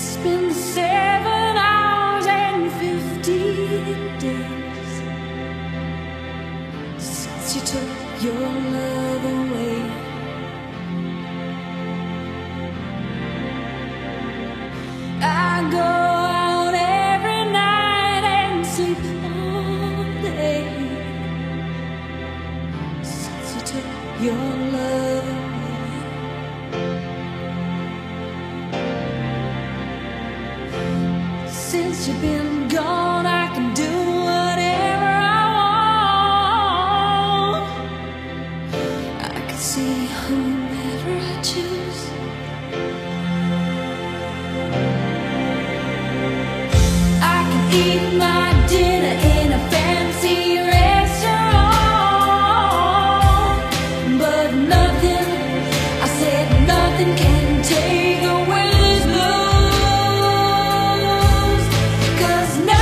It's been 7 hours and 15 days since you took your love away. I go out every night and sleep all day since you took your love away. Since you've been gone, I can do whatever I want. I can see whomever I choose. I can eat my dinner in a fancy restaurant, but nothing, I said nothing can take away. No!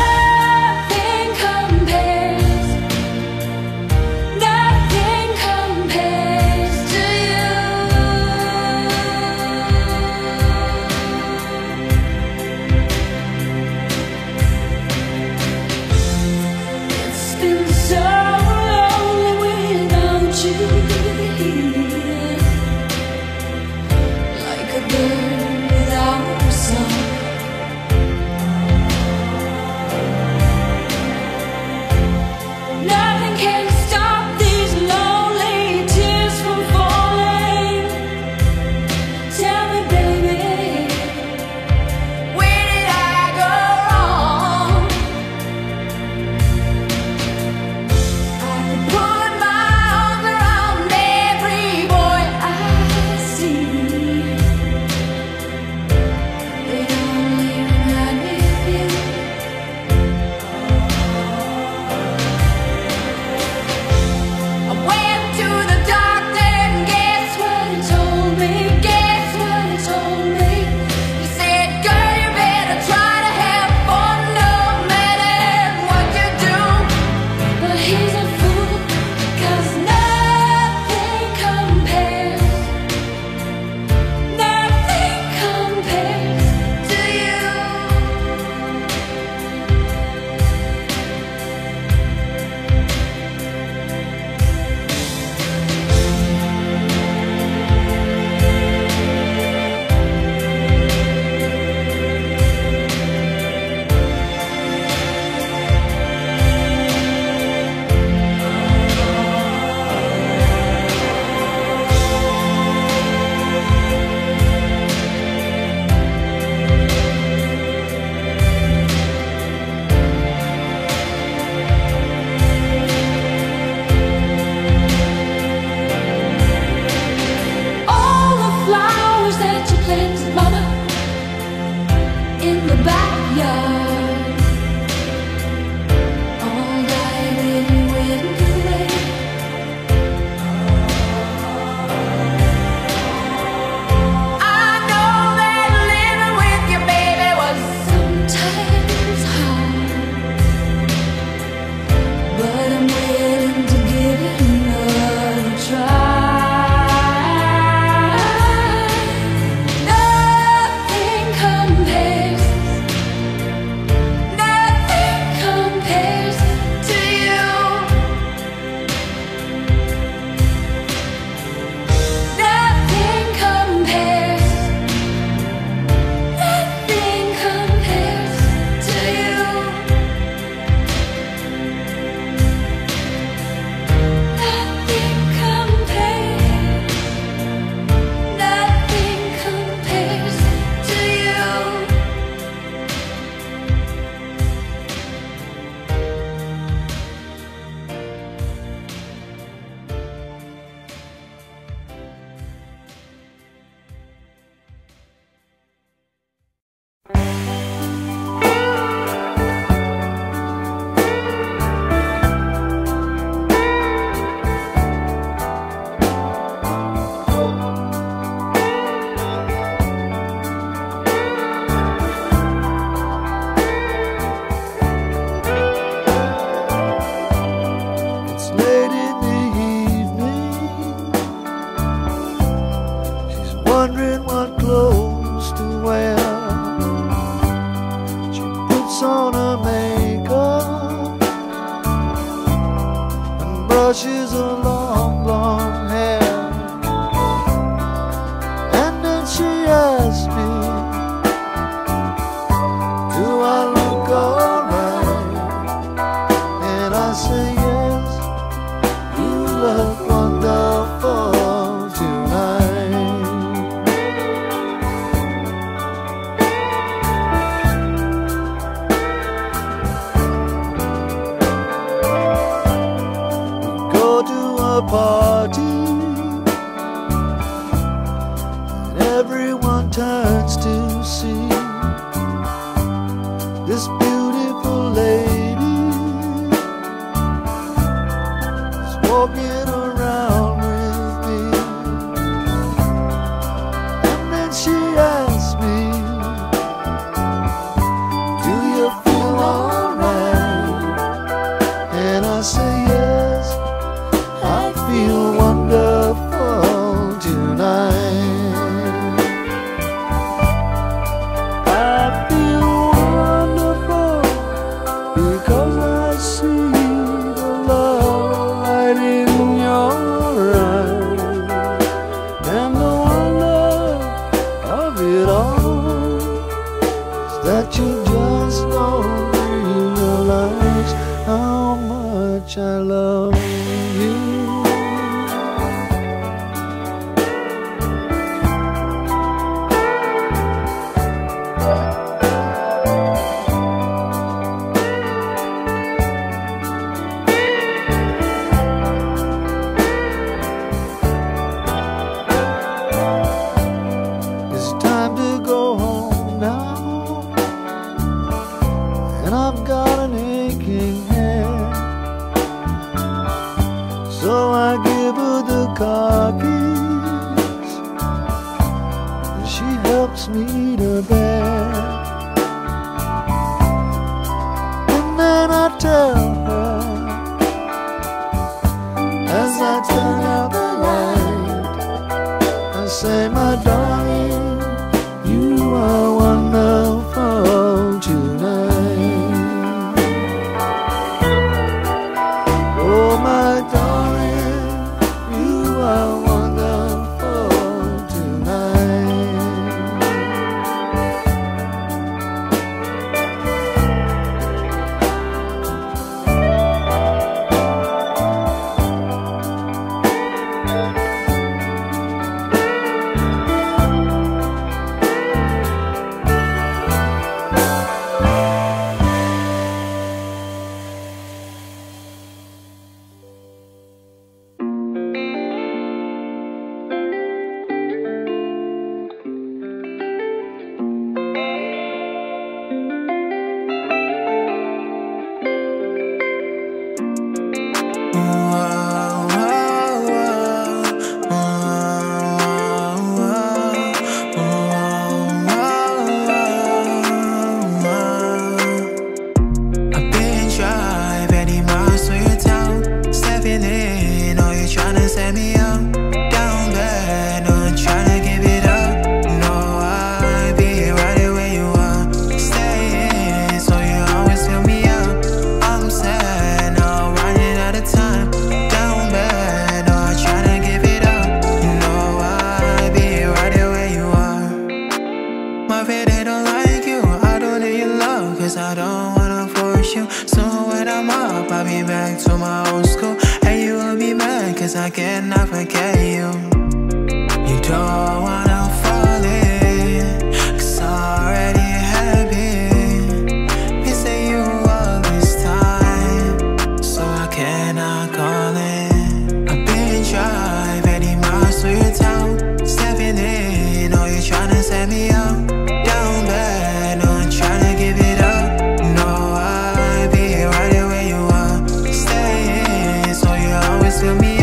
brushes a long, long hair. And then she asked me, do I look alright? And I say yes, you look wonderful tonight. We go to a party, everyone turns to see this beautiful lady is walking around with me. And then she asked me, do you feel alright? And I say yes, I feel wonderful tonight. That you just don't realize how much I love you. I've got an aching head, so I give her the car keys, and she helps me to bed. And then I tell her, as I turn out the light, I say, my darling, you are wonderful tonight. I cannot forget you. You don't wanna fall in, 'cause I already have been missing you all this time, so I cannot call in. I've been driving 80 miles through your town, stepping in, oh you're trying to set me up. Down bad, no I'm trying to give it up. No, I'll be right here where you are. Stay in, so you always feel me.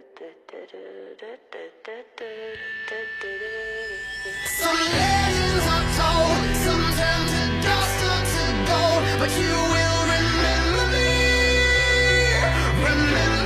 Some legends are told, some turn to dust or to gold, but you will remember me. Remember